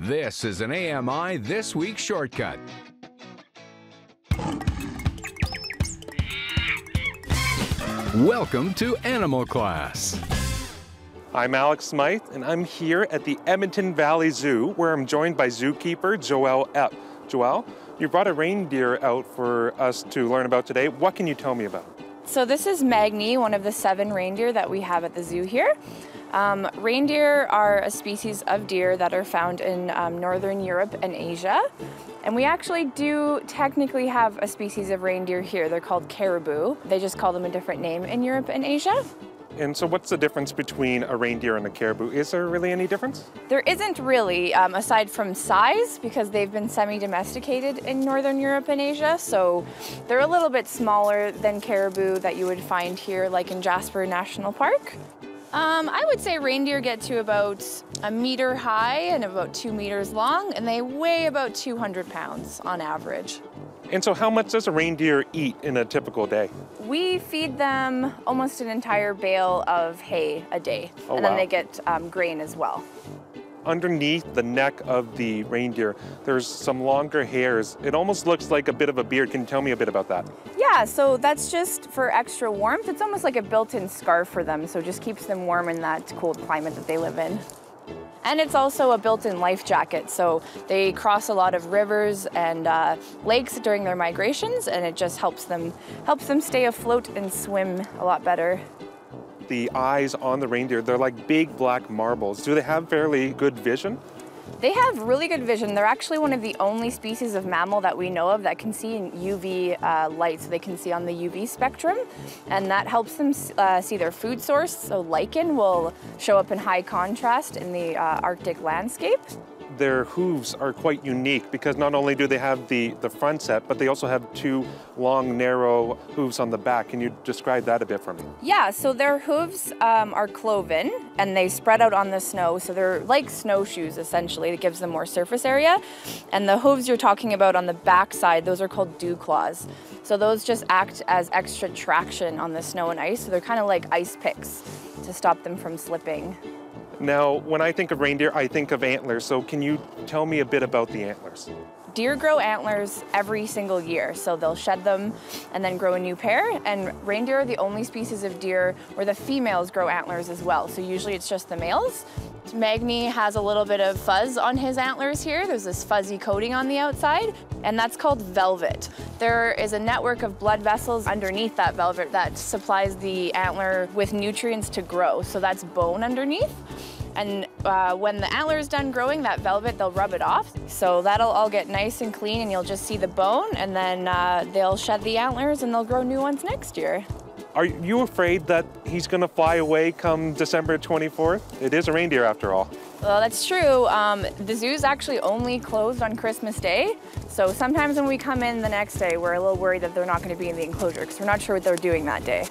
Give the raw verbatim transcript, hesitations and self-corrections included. This is an A M I This Week Shortcut. Welcome to Animal Class. I'm Alex Smythe, and I'm here at the Edmonton Valley Zoo, where I'm joined by zookeeper Joelle Epp. Joelle, you brought a reindeer out for us to learn about today. What can you tell me about? So this is Magni, one of the seven reindeer that we have at the zoo here. Um, reindeer are a species of deer that are found in um, northern Europe and Asia. And we actually do technically have a species of reindeer here. They're called caribou. They just call them a different name in Europe and Asia. And so what's the difference between a reindeer and a caribou? Is there really any difference? There isn't really, um, aside from size, because they've been semi-domesticated in northern Europe and Asia. So they're a little bit smaller than caribou that you would find here, like in Jasper National Park. Um, I would say reindeer get to about a meter high and about two meters long, and they weigh about two hundred pounds on average. And so how much does a reindeer eat in a typical day? We feed them almost an entire bale of hay a day, oh, and wow. Then they get um, grain as well. Underneath the neck of the reindeer, there's some longer hairs. It almost looks like a bit of a beard. Can you tell me a bit about that? Yeah, so that's just for extra warmth. It's almost like a built-in scarf for them, so it just keeps them warm in that cold climate that they live in. And it's also a built-in life jacket, so they cross a lot of rivers and uh, lakes during their migrations, and it just helps them, helps them stay afloat and swim a lot better. The eyes on the reindeer, they're like big black marbles. Do they have fairly good vision? They have really good vision. They're actually one of the only species of mammal that we know of that can see in U V uh, light, so they can see on the U V spectrum, and that helps them uh, see their food source. So lichen will show up in high contrast in the uh, Arctic landscape. Their hooves are quite unique because not only do they have the, the front set, but they also have two long, narrow hooves on the back. Can you describe that a bit for me? Yeah, so their hooves um, are cloven and they spread out on the snow. So they're like snowshoes, essentially. It gives them more surface area. And the hooves you're talking about on the back side, those are called dew claws. So those just act as extra traction on the snow and ice. So they're kind of like ice picks to stop them from slipping. Now, when I think of reindeer, I think of antlers, so can you tell me a bit about the antlers? Deer grow antlers every single year, so they'll shed them and then grow a new pair, and reindeer are the only species of deer where the females grow antlers as well, so usually it's just the males. Magni has a little bit of fuzz on his antlers here. There's this fuzzy coating on the outside, and that's called velvet. There is a network of blood vessels underneath that velvet that supplies the antler with nutrients to grow, so that's bone underneath. And uh, when the antler is done growing, that velvet, they'll rub it off. So that'll all get nice and clean, and you'll just see the bone, and then uh, they'll shed the antlers, and they'll grow new ones next year. Are you afraid that he's gonna fly away come December twenty-fourth? It is a reindeer after all. Well, that's true. Um, the zoo's actually only closed on Christmas Day. So sometimes when we come in the next day, we're a little worried that they're not gonna be in the enclosure because we're not sure what they're doing that day.